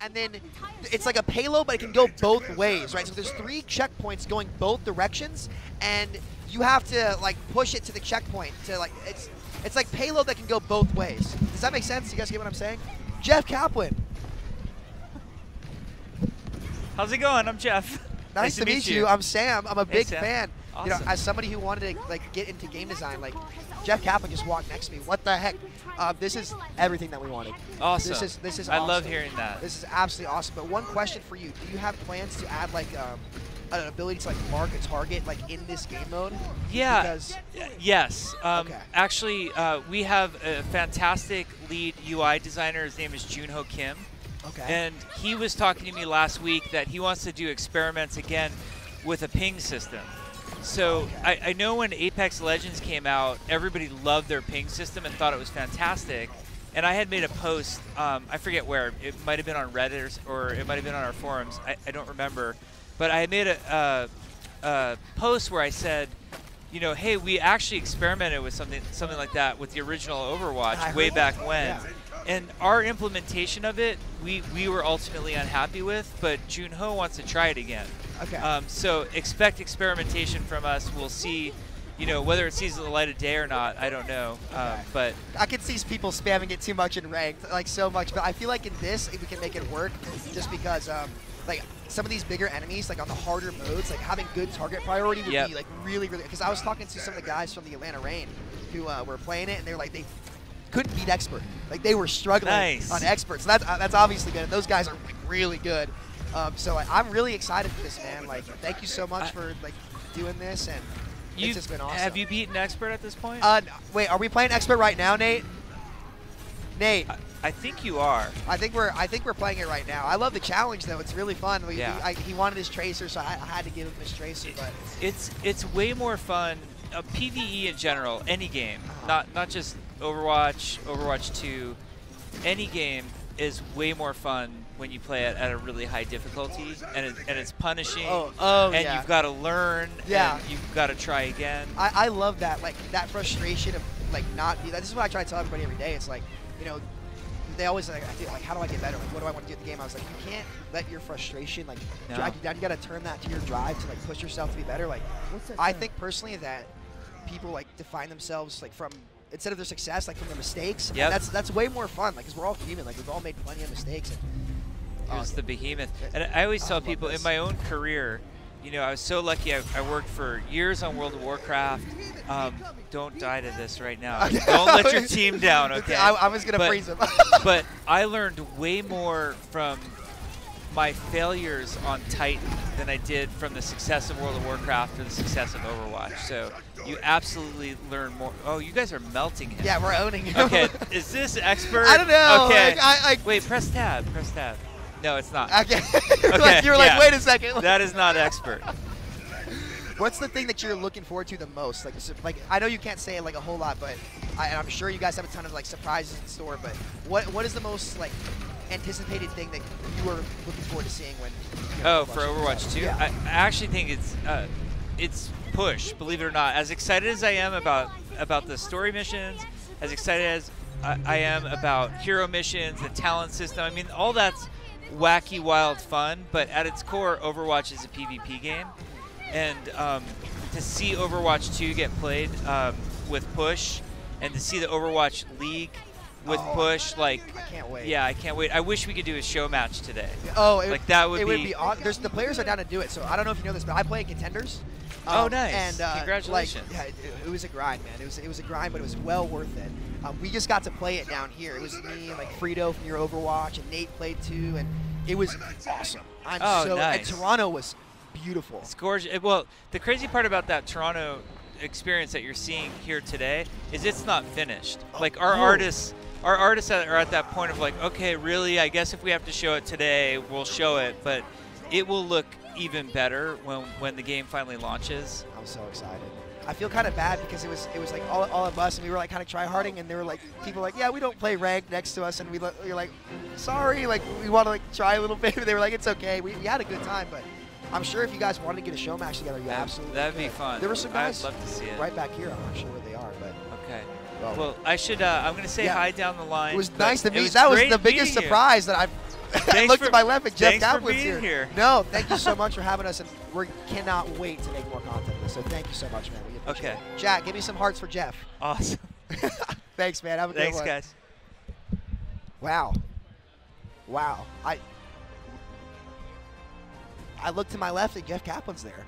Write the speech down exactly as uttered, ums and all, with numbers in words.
and then it's like a payload, but it can go both ways, right? So there's three checkpoints going both directions, and you have to like push it to the checkpoint to like it's it's like payload that can go both ways. Does that make sense? You guys get what I'm saying? Jeff Kaplan. How's it going? I'm Jeff. Nice, nice to, to meet you. you. I'm Sam. I'm a big hey, fan. Awesome. You know, as somebody who wanted to like get into game design, like Jeff Kaplan just walked next to me. What the heck? Uh, this is everything that we wanted. Awesome. This is this is. I awesome. love hearing that. This is absolutely awesome. But one question for you: do you have plans to add like um, an ability to like mark a target like in this game mode? Yeah. Because yes. Um, okay. Actually, uh, we have a fantastic lead U I designer. His name is Junho Kim. Okay. And he was talking to me last week that he wants to do experiments again with a ping system. So okay. I, I know when Apex Legends came out, everybody loved their ping system and thought it was fantastic. And I had made a post, um, I forget where, it might have been on Reddit or, or it might have been on our forums, I, I don't remember. But I made a, a, a post where I said, you know, hey, we actually experimented with something something like that with the original Overwatch I way back when. Yeah. And our implementation of it, we, we were ultimately unhappy with, but Junho wants to try it again. Okay. Um, so expect experimentation from us. We'll see, you know, whether it sees the light of day or not, I don't know. Okay. Um, but I can see people spamming it too much in ranked, like so much. But I feel like in this, we can make it work just because, um, like, some of these bigger enemies, like on the harder modes, like having good target priority would yep. be like really, really, because I was talking to some of the guys from the Atlanta Reign who uh, were playing it, and they were like, they couldn't beat expert. Like they were struggling nice. on expert. So that's uh, that's obviously good. And those guys are like, really good. Um, so like, I'm really excited for this, man. Like, thank you so much I, for like doing this, and you, it's just been awesome. Have you beaten expert at this point? Uh, no, wait, are we playing expert right now, Nate? Nate. I, I think you are. I think we're I think we're playing it right now. I love the challenge though. It's really fun. We, yeah. we, I, he wanted his Tracer, so I, I had to give him his Tracer. But it's it's way more fun. Uh, PvE in general, any game, uh-huh. not not just Overwatch, Overwatch two, any game is way more fun when you play it at a really high difficulty, and, it, and it's punishing, oh, oh, and yeah. you've got to learn, yeah. and you've got to try again. I, I love that, like that frustration of like not be. This is what I try to tell everybody every day. It's like, you know, they always like, I feel like, how do I get better? Like, what do I want to do in the game? I was like, you can't let your frustration like no. drag you down. You got to turn that to your drive to like push yourself to be better. Like, I think personally that people like define themselves like from. Instead of their success, like from their mistakes, yep. that's that's way more fun. Like, cause we're all human. Like, we've all made plenty of mistakes. And, uh, it was the behemoth. And I always tell people this. In my own career, you know, I was so lucky. I, I worked for years on World of Warcraft. Um, don't die to this right now. Don't let your team down. Okay. I, I was gonna but, freeze him. But I learned way more from my failures on Titan than I did from the success of World of Warcraft or the success of Overwatch. So you absolutely learn more. Oh, you guys are melting him. Yeah, we're owning him. Okay, is this expert? I don't know. Okay. Like, I, I wait, press tab, press tab. No, it's not. Okay. okay. like, you were yeah. like, wait a second. That is not expert. What's the thing that you're looking forward to the most? Like, like I know you can't say like a whole lot, but I, and I'm sure you guys have a ton of like surprises in store. But what what is the most like anticipated thing that you were looking forward to seeing when? You know, oh, for Overwatch two, yeah. I, I actually think it's uh, it's push. Believe it or not, as excited as I am about about the story missions, as excited as I, I am about hero missions, the talent system. I mean, all that's wacky, wild fun. But at its core, Overwatch is a PvP game, and um, to see Overwatch two get played um, with push, and to see the Overwatch League. With oh, push, like, I can't wait. Yeah, I can't wait. I wish we could do a show match today. Oh, it, like that would it be. Would be on, there's the players are down to do it. So I don't know if you know this, but I play contenders. Um, oh, nice! And, uh, congratulations. Like, yeah, it, it was a grind, man. It was it was a grind, but it was well worth it. Um, we just got to play it down here. It was me and like Frito from your Overwatch, and Nate played too, and it was awesome. I'm oh, so nice. And Toronto was beautiful. It's gorgeous. Well, the crazy part about that Toronto experience that you're seeing here today is it's not finished. Oh, like our cool. artists. Our artists are at that point of like, okay, really, I guess if we have to show it today, we'll show it, but it will look even better when when the game finally launches. I'm so excited. I feel kind of bad because it was it was like all, all of us, and we were like kind of tryharding, and there were like people like, yeah, we don't play ranked next to us, and we we're like, sorry, like we want to like try a little bit, but they were like, it's okay. We, we had a good time, but I'm sure if you guys wanted to get a show match together, you that, absolutely that'd could. be fun. There were some guys I'd love to see it. right back here. I'm not sure where they are, but okay. Well, I should, uh, I'm going to say yeah. hi down the line. It was nice to meet you. That was the biggest surprise that I've I looked for, to my left and Jeff Kaplan's here. here. No, thank you so much for having us, and we cannot wait to make more content of this. So thank you so much, man. We okay. It. Jack, give me some hearts for Jeff. Awesome. Thanks, man. Have a Thanks, good one. Thanks, guys. Wow. Wow. I I looked to my left and Jeff Kaplan's there.